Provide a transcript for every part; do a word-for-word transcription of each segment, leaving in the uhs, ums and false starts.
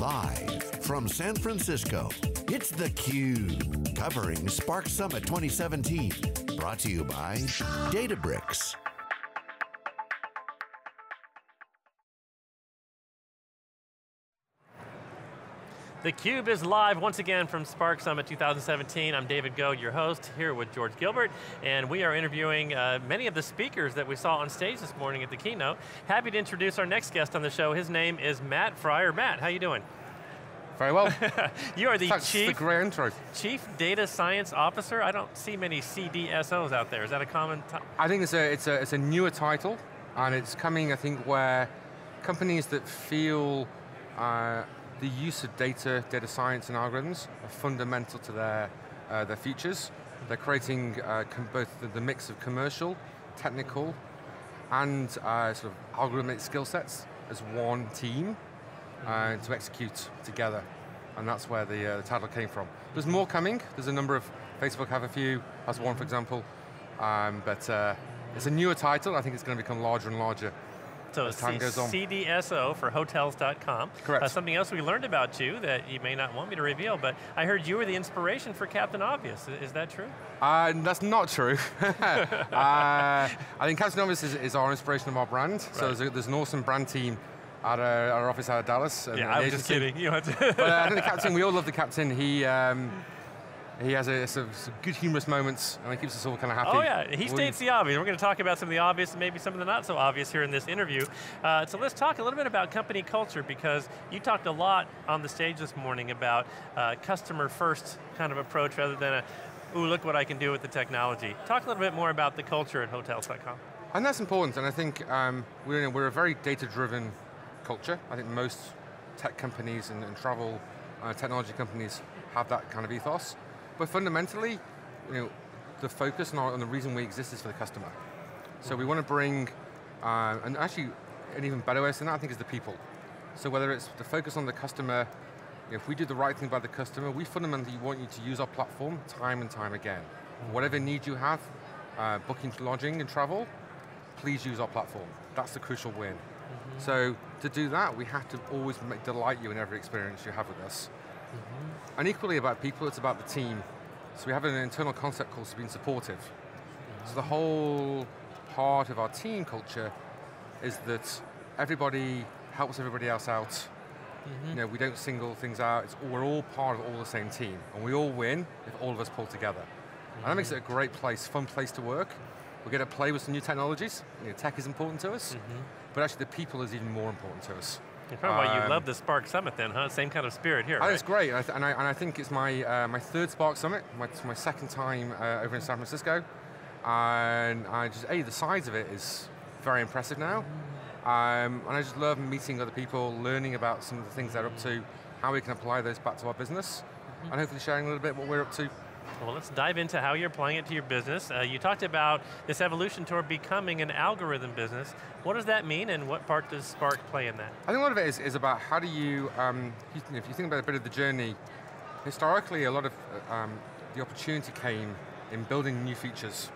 Live from San Francisco, it's theCUBE, covering Spark Summit twenty seventeen. Brought to you by Databricks. theCUBE is live once again from Spark Summit two thousand seventeen. I'm David Goad, your host, here with George Gilbert, and we are interviewing uh, many of the speakers that we saw on stage this morning at the keynote. Happy to introduce our next guest on the show. His name is Matt Fryer. Matt, how you doing? Very well. You are the Thanks, chief, great intro. Chief Data Science Officer. I don't see many C D S Os out there. Is that a common title? I think it's a, it's, a, it's a newer title, and it's coming, I think, where companies that feel uh, the use of data, data science and algorithms are fundamental to their, uh, their futures. They're creating uh, both the, the mix of commercial, technical, and uh, sort of algorithmic skill sets as one team uh, to execute together. And that's where the, uh, the title came from. There's more coming. There's a number of, Facebook have a few, has one for example. Um, but uh, it's a newer title. I think it's going to become larger and larger. So it's C D S O for Hotels dot com. Correct. Uh, something else we learned about you that you may not want me to reveal, but I heard you were the inspiration for Captain Obvious. Is that true? Uh, that's not true. uh, I think Captain Obvious is, is our inspiration of our brand. Right. So there's, a, there's an awesome brand team at our, our office out of Dallas. Yeah, I was just kidding. You know, but uh, I think the Captain, we all love the Captain. He, um, He has a, some, some good humorous moments, and it keeps us all kind of happy. Oh yeah, he states the obvious. We're going to talk about some of the obvious, and maybe some of the not so obvious here in this interview. Uh, so let's talk a little bit about company culture, because you talked a lot on the stage this morning about uh, customer first kind of approach, rather than a, ooh, look what I can do with the technology. Talk a little bit more about the culture at Hotels dot com. And that's important, and I think um, we're, we're a very data-driven culture. I think most tech companies and, and travel uh, technology companies have that kind of ethos. But fundamentally, you know, the focus and, our, and the reason we exist is for the customer. So we want to bring, uh, and actually, an even better way than that, I think, is the people. So whether it's the focus on the customer, you know, if we do the right thing by the customer, we fundamentally want you to use our platform time and time again. Whatever need you have, uh, booking, lodging, and travel, please use our platform. That's the crucial win. Mm-hmm. So to do that, we have to always make, delight you in every experience you have with us. Mm-hmm. And equally about people, it's about the team. So we have an internal concept called being supportive. Mm-hmm. So the whole part of our team culture is that everybody helps everybody else out. Mm-hmm. You know, we don't single things out. It's all, we're all part of all the same team. And we all win if all of us pull together. Mm-hmm. And that makes it a great place, fun place to work. We get to play with some new technologies. You know, tech is important to us, mm-hmm. but actually the people is even more important to us. That's probably why you um, love the Spark Summit then, huh? Same kind of spirit here, I right? It's great, and I, th and I, and I think it's my, uh, my third Spark Summit, my, my second time uh, over in San Francisco, and I just, A, the size of it is very impressive now, um, and I just love meeting other people, learning about some of the things they're up to, how we can apply those back to our business, mm-hmm. and hopefully sharing a little bit what we're up to. Well, let's dive into how you're applying it to your business. Uh, you talked about this evolution toward becoming an algorithm business. What does that mean, and what part does Spark play in that? I think a lot of it is, is about how do you, um, if you think about a bit of the journey, historically a lot of um, the opportunity came in building new features.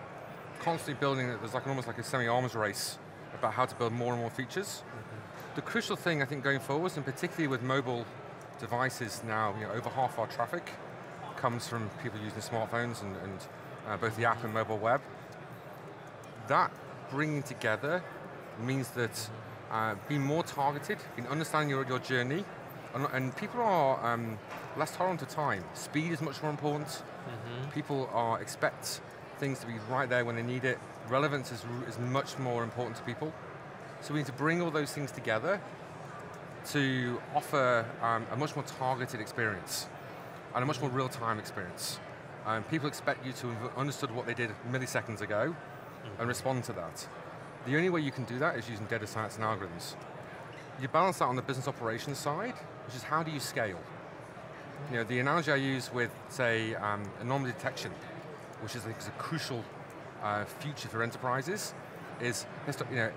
Constantly building, there's like almost like a semi-arms race about how to build more and more features. Mm-hmm. The crucial thing I think going forwards, and particularly with mobile devices now, you know, over half our traffic comes from people using smartphones and, and uh, both the app and mobile web. That bringing together means that uh, being more targeted, in understanding your, your journey, and, and people are um, less tolerant to time. Speed is much more important. Mm-hmm. People are, expect things to be right there when they need it. Relevance is, is much more important to people. So we need to bring all those things together to offer um, a much more targeted experience and a much more real-time experience. Um, people expect you to have understood what they did milliseconds ago mm-hmm. and respond to that. The only way you can do that is using data science and algorithms. You balance that on the business operations side, which is how do you scale? You know, the analogy I use with, say, um, anomaly detection, which is, is a crucial uh, future for enterprises, is, you know,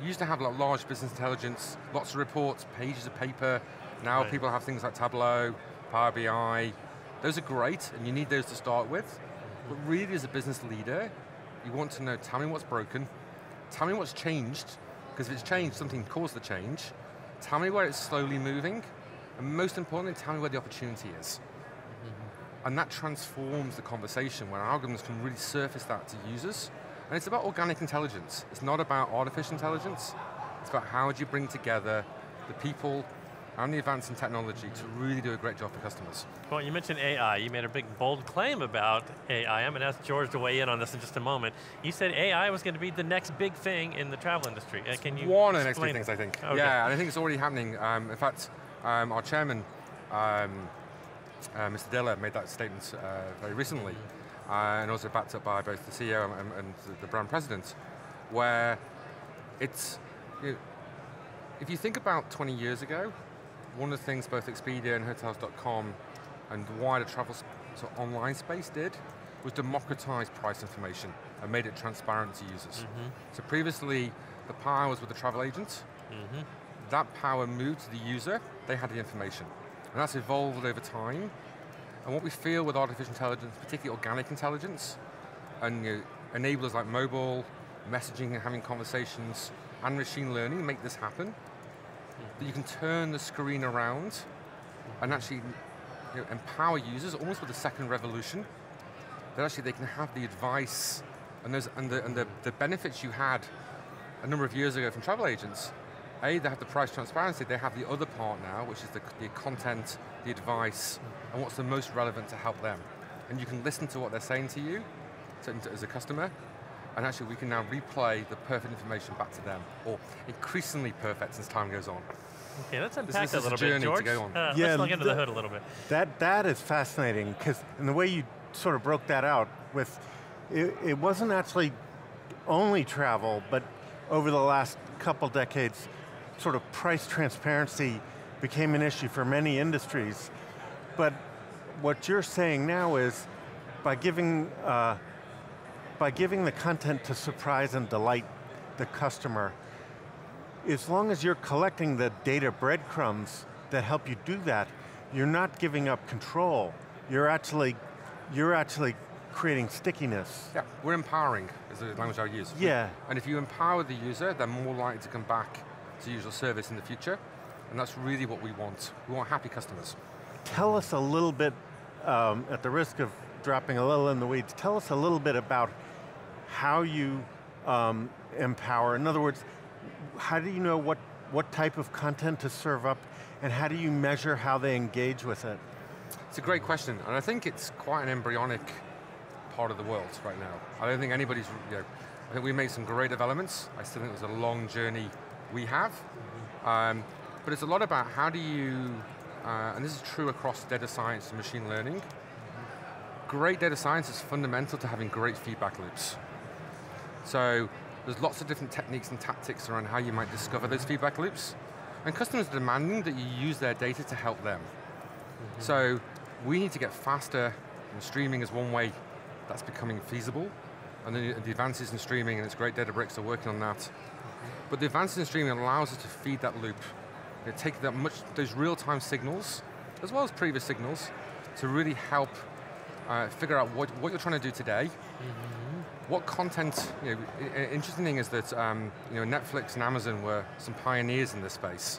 you used to have like, large business intelligence, lots of reports, pages of paper. Now right. people have things like Tableau, Power B I, those are great, and you need those to start with, but really as a business leader, you want to know, tell me what's broken, tell me what's changed, because if it's changed, something caused the change, tell me where it's slowly moving, and And most importantly, tell me where the opportunity is. Mm-hmm. And that transforms the conversation where algorithms can really surface that to users. And it's about organic intelligence. It's not about artificial intelligence. It's about how do you bring together the people and the advance in technology to really do a great job for customers. Well, you mentioned A I. You made a big, bold claim about A I. I'm going to ask George to weigh in on this in just a moment. You said A I was going to be the next big thing in the travel industry. Uh, can you One of the next big things, I think. Okay. Yeah, and I think it's already happening. Um, in fact, um, our chairman, um, uh, Mister Diller, made that statement uh, very recently, uh, and also backed up by both the C E O and, and the brand president, where it's, you know, if you think about twenty years ago, one of the things both Expedia and Hotels dot com and the wider travel sort of online space did was democratize price information and made it transparent to users. Mm-hmm. So previously, the power was with the travel agent. Mm-hmm. That power moved to the user, they had the information. And that's evolved over time. And what we feel with artificial intelligence, particularly organic intelligence, and you know, enablers like mobile, messaging and having conversations, and machine learning make this happen. That you can turn the screen around and actually you know, empower users almost with a second revolution, that actually they can have the advice and, those, and, the, and the, the benefits you had a number of years ago from travel agents. A, they have the price transparency, they have the other part now, which is the, the content, the advice, and what's the most relevant to help them. And you can listen to what they're saying to you to, to, as a customer, and actually we can now replay the perfect information back to them, or increasingly perfect as time goes on. Okay, let's unpack this, this that a little bit, George. To go on. Uh, yeah, let's look into the hood a little bit. That, that is fascinating, because and the way you sort of broke that out with, it, it wasn't actually only travel, but over the last couple decades, sort of price transparency became an issue for many industries. But what you're saying now is, by giving, uh, by giving the content to surprise and delight the customer, as long as you're collecting the data breadcrumbs that help you do that, you're not giving up control. You're actually, you're actually creating stickiness. Yeah, we're empowering, is the language I use. Yeah. And if you empower the user, they're more likely to come back to use your service in the future, and that's really what we want. We want happy customers. Tell us a little bit, um, at the risk of dropping a little in the weeds, tell us a little bit about how you um, empower. In other words, how do you know what, what type of content to serve up, and how do you measure how they engage with it? It's a great question, and I think it's quite an embryonic part of the world right now. I don't think anybody's, you know, I think we made some great developments. I still think it was a long journey we have. Mm-hmm. um, but it's a lot about how do you, uh, and this is true across data science and machine learning, great data science is fundamental to having great feedback loops. So there's lots of different techniques and tactics around how you might discover those feedback loops. And customers are demanding that you use their data to help them. Mm-hmm. So we need to get faster, and streaming is one way that's becoming feasible. And then the advances in streaming, and it's great Databricks are working on that. But the advances in streaming allows us to feed that loop. It takes that much, those real-time signals, as well as previous signals, to really help uh, figure out what, what you're trying to do today. Mm-hmm. What content, you know, interesting thing is that um, you know, Netflix and Amazon were some pioneers in this space,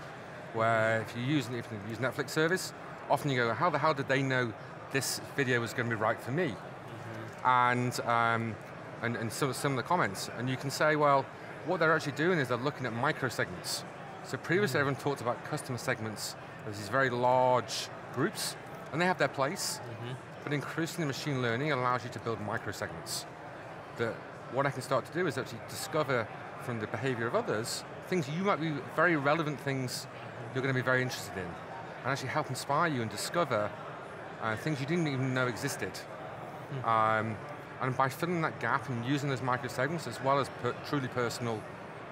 where if you use, if you use Netflix service, often you go, how the hell did they know this video was going to be right for me? Mm-hmm. And, um, and, and so, some of the comments. And you can say, well, what they're actually doing is they're looking at micro segments. So previously mm-hmm. everyone talked about customer segments as these very large groups, and they have their place, mm-hmm. but increasingly machine learning allows you to build micro segments. That what I can start to do is actually discover from the behavior of others things you might be very relevant things you're going to be very interested in, and actually help inspire you and discover uh, things you didn't even know existed. Mm. Um, and by filling that gap and using those micro segments as well as per truly personal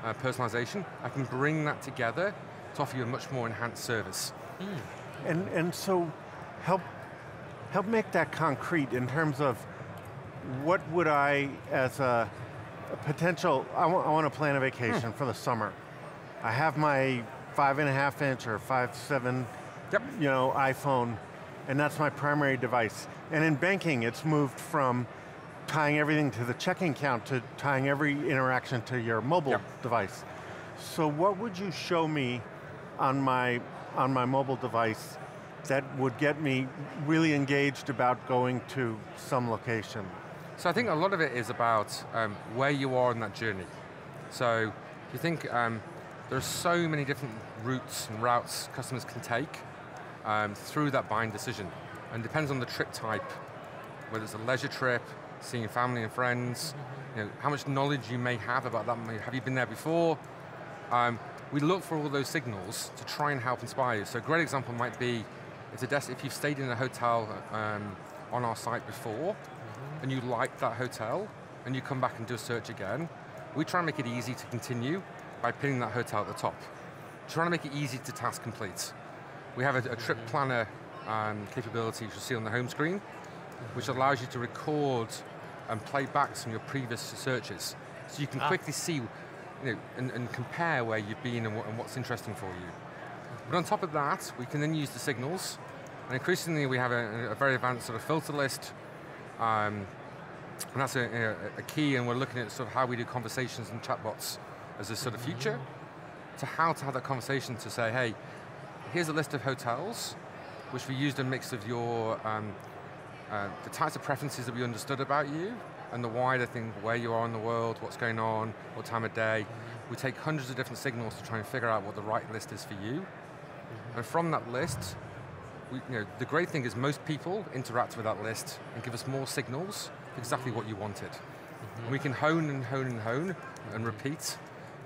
uh, personalization, I can bring that together to offer you a much more enhanced service. Mm. And, and so help, help make that concrete in terms of what would I, as a potential, I want, I want to plan a vacation hmm. for the summer. I have my five and a half inch or five, seven, yep. you know, iPhone, and that's my primary device. And in banking, it's moved from tying everything to the checking account to tying every interaction to your mobile yep. device. So what would you show me on my on my mobile device that would get me really engaged about going to some location. So I think a lot of it is about um, where you are in that journey. So you think um, there are so many different routes and routes customers can take um, through that buying decision. And it depends on the trip type, whether it's a leisure trip, seeing your family and friends, you know, how much knowledge you may have about that. Have you been there before? Um, we look for all those signals to try and help inspire you. So a great example might be it's a desk, if you've stayed in a hotel um, on our site before, mm-hmm. and you like that hotel, and you come back and do a search again, we try and make it easy to continue by pinning that hotel at the top. Trying to make it easy to task complete. We have a, a trip planner um, capability, which you'll see on the home screen, which allows you to record and play back some of your previous searches. So you can ah. quickly see, you know, and, and compare where you've been and, what, and what's interesting for you. But on top of that, we can then use the signals, and increasingly we have a, a very advanced sort of filter list, um, and that's a, a, a key, and we're looking at sort of how we do conversations and chatbots as a sort of future, to how to have that conversation to say, hey, here's a list of hotels, which we used a mix of your, um, uh, the types of preferences that we understood about you, and the wider thing, where you are in the world, what's going on, what time of day. We take hundreds of different signals to try and figure out what the right list is for you. And from that list, we, you know, the great thing is most people interact with that list and give us more signals for exactly what you wanted. Mm-hmm. And we can hone and hone and hone mm-hmm. and repeat.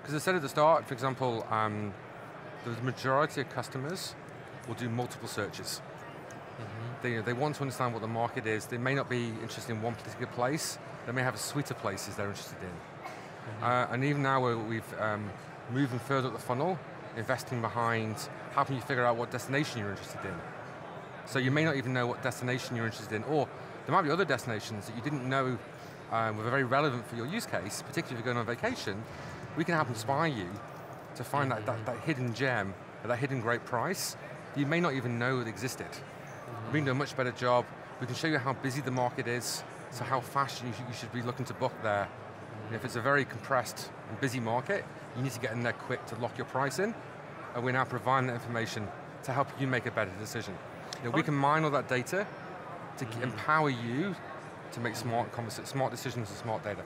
Because I said at the start, for example, um, the majority of customers will do multiple searches. Mm-hmm. They, you know, they want to understand what the market is. They may not be interested in one particular place. They may have a suite of places they're interested in. Mm-hmm. uh, and even now we're, we've um, moving further up the funnel, investing behind how can you figure out what destination you're interested in. So you may not even know what destination you're interested in, or there might be other destinations that you didn't know um, were very relevant for your use case, particularly if you're going on vacation. We can help inspire you to find that, that, that hidden gem, or that hidden great price you may not even know it existed. Mm-hmm. We can do a much better job. We can show you how busy the market is, so how fast you should be looking to book there. And if it's a very compressed and busy market, you need to get in there quick to lock your price in, and we're now providing that information to help you make a better decision. You know, we can mine all that data to mm-hmm. empower you to make smart, smart decisions and smart data.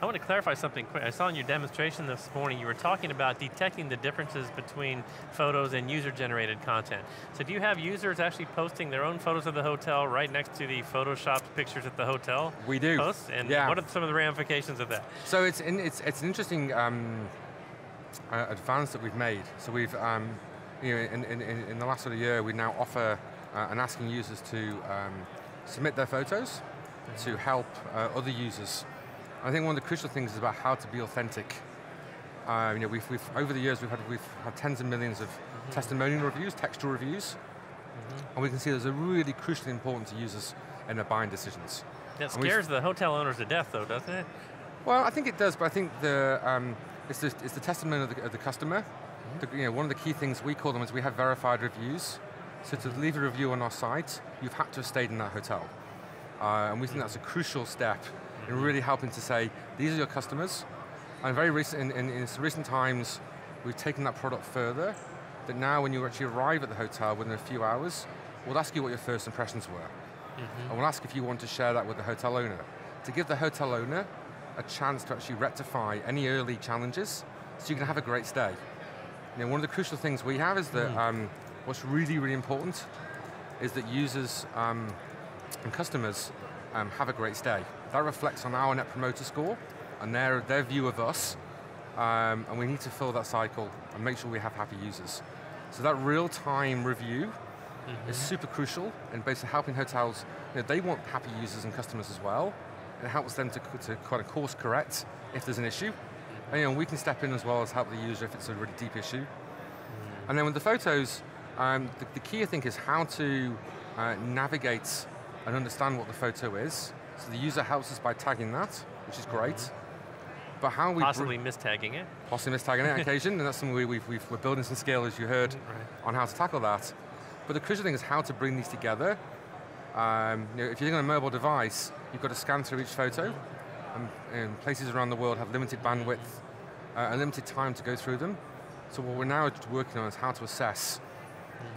I want to clarify something quick. I saw in your demonstration this morning, you were talking about detecting the differences between photos and user-generated content. So do you have users actually posting their own photos of the hotel right next to the Photoshopped pictures at the hotel? We do. Posts? And yeah. what are some of the ramifications of that? So it's, in, it's, it's an interesting um, uh, advance that we've made. So we've, um, you know, in, in, in the last sort of year, we now offer uh, and asking users to um, submit their photos mm-hmm. to help uh, other users. I think one of the crucial things is about how to be authentic. Uh, you know, we've, we've, over the years, we've had, we've had tens of millions of mm-hmm. testimonial reviews, textual reviews, mm-hmm. and we can see those are really crucially important to users in their buying decisions. That scares the hotel owners to death, though, doesn't it? Well, I think it does, but I think the, um, it's, the, it's the testimony of the, of the customer. Mm-hmm. the, you know, one of the key things we call them is we have verified reviews. So to leave a review on our site, you've had to have stayed in that hotel. Uh, and we think that's a crucial step and really helping to say, these are your customers. And very recent, in, in, in recent times, we've taken that product further, that now when you actually arrive at the hotel within a few hours, we'll ask you what your first impressions were. Mm-hmm. And we'll ask if you want to share that with the hotel owner, to give the hotel owner a chance to actually rectify any early challenges, so you can have a great stay. You know, one of the crucial things we have is that mm. um, what's really, really important is that users um, and customers um, have a great stay. That reflects on our Net Promoter Score and their, their view of us, um, and we need to fill that cycle and make sure we have happy users. So that real-time review mm-hmm. is super crucial in basically helping hotels, you know, they want happy users and customers as well, and it helps them to, to kind of course correct if there's an issue. And you know, we can step in as well as help the user if it's a really deep issue. Mm-hmm. And then with the photos, um, the, the key I think is how to uh, navigate and understand what the photo is. So the user helps us by tagging that, which is great. Mm-hmm. But how we- Possibly mistagging it. Possibly mistagging it on occasion, and that's something we, we've, we've, we're building some skill, as you heard, right. on how to tackle that. But the crucial thing is how to bring these together. Um, you know, if you're thinking on a mobile device, you've got to scan through each photo, and, and places around the world have limited bandwidth, uh, and limited time to go through them. So what we're now working on is how to assess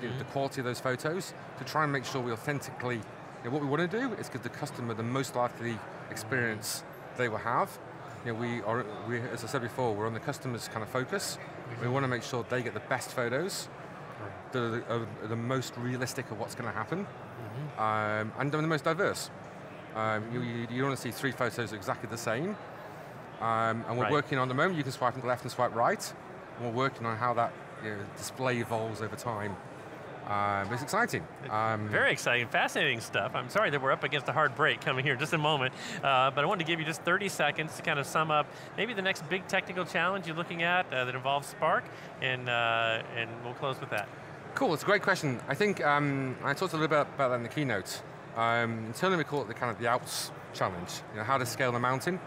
you know, the quality of those photos, to try and make sure we authentically, you know, what we want to do is give the customer the most likely experience they will have. You know, we are, we, as I said before, we're on the customer's kind of focus. We want to make sure they get the best photos, that are the, are the most realistic of what's going to happen, mm-hmm. um, and they're the most diverse. Um, you, you, you don't want to see three photos exactly the same, um, and we're right. working on the moment, you can swipe left and swipe right, and we're working on how that you know, display evolves over time. Um, it's exciting. Um, Very exciting, fascinating stuff. I'm sorry that we're up against a hard break coming here in just a moment, uh, but I wanted to give you just thirty seconds to kind of sum up maybe the next big technical challenge you're looking at uh, that involves Spark, and, uh, and we'll close with that. Cool, it's a great question. I think, um, I talked a little bit about that in the keynote. Um, internally we call it the kind of the Alps challenge, you know, how to scale the mountain,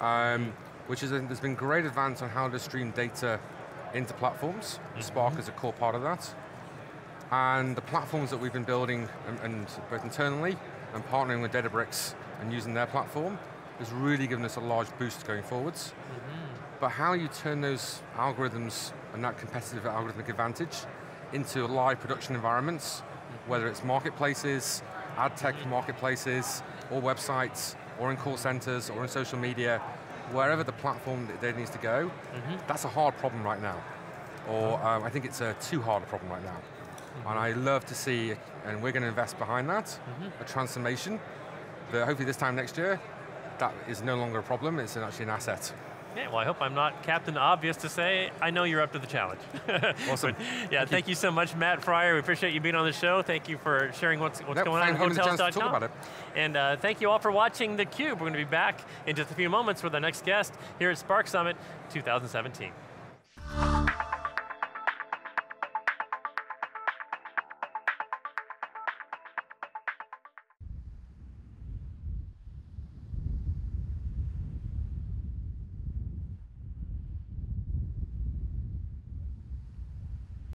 um, which is, a, there's been great advance on how to stream data into platforms. Mm-hmm. Spark is a core part of that. And the platforms that we've been building, and, and both internally and partnering with Databricks and using their platform, has really given us a large boost going forwards. Mm-hmm. But how you turn those algorithms and that competitive algorithmic advantage into live production environments, mm-hmm. whether it's marketplaces, ad tech marketplaces, or websites, or in call centers, or in social media, wherever the platform that they needs to go, mm-hmm. that's a hard problem right now. Or um, I think it's a too hard a problem right now. Mm-hmm. And I love to see, and we're going to invest behind that, mm-hmm. a transformation that hopefully this time next year, that is no longer a problem, it's actually an asset. Yeah, well I hope I'm not Captain Obvious to say, I know you're up to the challenge. Awesome. But, yeah, thank, thank you. you so much, Matt Fryer. We appreciate you being on the show. Thank you for sharing what's, what's no, going on at Hotels dot com. And uh, thank you all for watching theCUBE. We're going to be back in just a few moments with our next guest here at Spark Summit twenty seventeen.